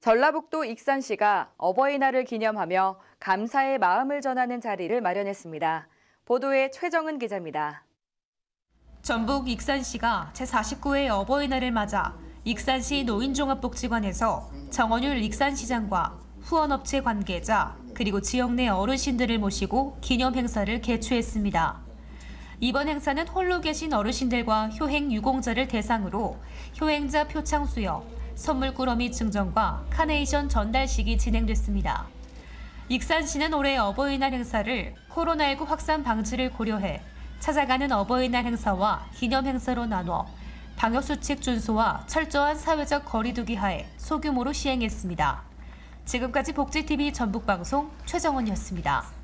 전라북도 익산시가 어버이날을 기념하며 감사의 마음을 전하는 자리를 마련했습니다. 보도에 최정은 기자입니다. 전북 익산시가 제49회 어버이날을 맞아 익산시 노인종합복지관에서 정원율 익산시장과 후원업체 관계자 그리고 지역 내 어르신들을 모시고 기념 행사를 개최했습니다. 이번 행사는 홀로 계신 어르신들과 효행 유공자를 대상으로 효행자 표창 수여, 선물 꾸러미 증정과 카네이션 전달식이 진행됐습니다. 익산시는 올해 어버이날 행사를 코로나19 확산 방지를 고려해 찾아가는 어버이날 행사와 기념 행사로 나눠 방역수칙 준수와 철저한 사회적 거리두기 하에 소규모로 시행했습니다. 지금까지 복지TV 전북방송 최정은이었습니다.